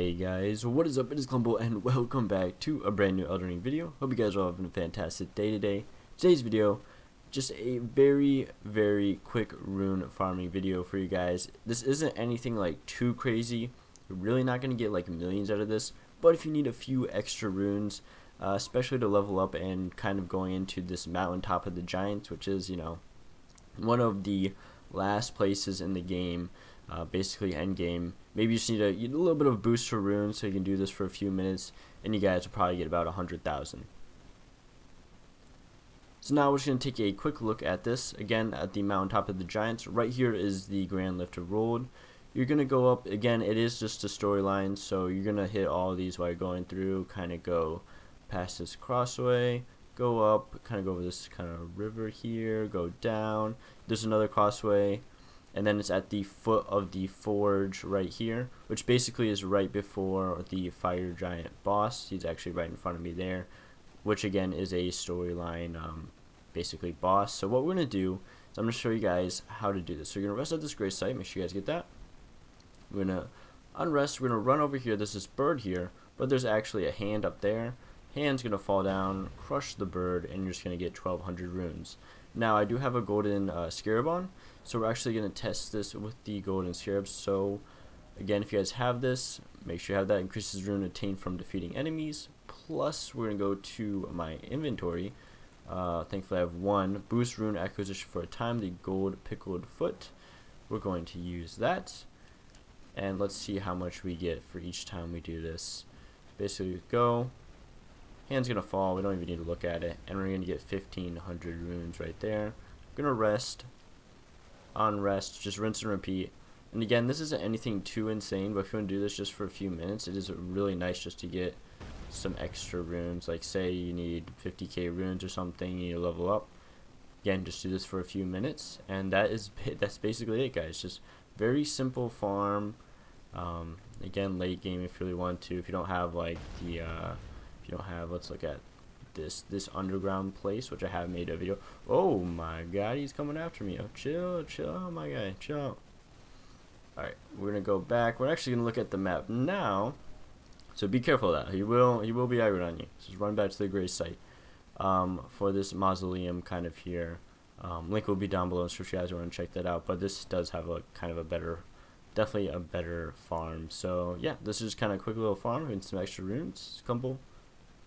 Hey guys, what is up? It is Klumble and welcome back to a brand new Elden Ring video. Hope you guys are having a fantastic day today. Today's video, just a very quick rune farming video for you guys. This isn't anything like too crazy. You're really not going to get like millions out of this, but if you need a few extra runes, especially to level up and kind of going into this mountaintop of the giants, which is, you know, one of the last places in the game, basically end game. Maybe you just need a little bit of boost for runes, so you can do this for a few minutes, and you guys will probably get about 100,000. So now we're just going to take a quick look at this. Again, at the mountaintop of the giants. Right here is the Grand Lift Road. You're going to go up. Again, it is just a storyline, so you're going to hit all of these while you're going through. Kind of go past this crossway, go up, kind of go over this kind of river here, go down. There's another crossway. And then it's at the foot of the forge right here, which basically is right before the fire giant boss. He's actually right in front of me there, which again is a storyline basically boss. So what we're going to do is I'm going to show you guys how to do this. So you're going to rest at this gray site. Make sure you guys get that. We're going to unrest. We're going to run over here. There's this bird here, but there's actually a hand up there. Hand's going to fall down, crush the bird, and you're just going to get 1,200 runes. Now I do have a golden scarab on, so we're actually going to test this with the golden scarab. So again, if you guys have this, make sure you have that. Increases rune attained from defeating enemies. Plus we're going to go to my inventory. Thankfully I have one. Boost rune acquisition for a time, the gold pickled foot. We're going to use that. And let's see how much we get for each time we do this. Basically we go. Hand's going to fall, we don't even need to look at it, and we're going to get 1,500 runes right there. Going to rest, unrest, just rinse and repeat. And again, this isn't anything too insane, but if you want to do this just for a few minutes, it is really nice just to get some extra runes. Like say you need 50k runes or something, you need to level up. Again, just do this for a few minutes, and that's basically it, guys. Just very simple farm. Again, late game if you really want to. If you don't have like the let's look at this underground place, which I have made a video. Oh my god, he's coming after me. Oh, chill out, my guy, chill out. All right, we're gonna go back. We're actually gonna look at the map now, so be careful of that. He will be angry on you. So just run back to the gray site for this mausoleum kind of here. Link will be down below in the description if you guys want to check that out, but this does have a kind of a better, definitely a better farm. So yeah, this is just kind of a quick little farm and some extra rooms. Klumble.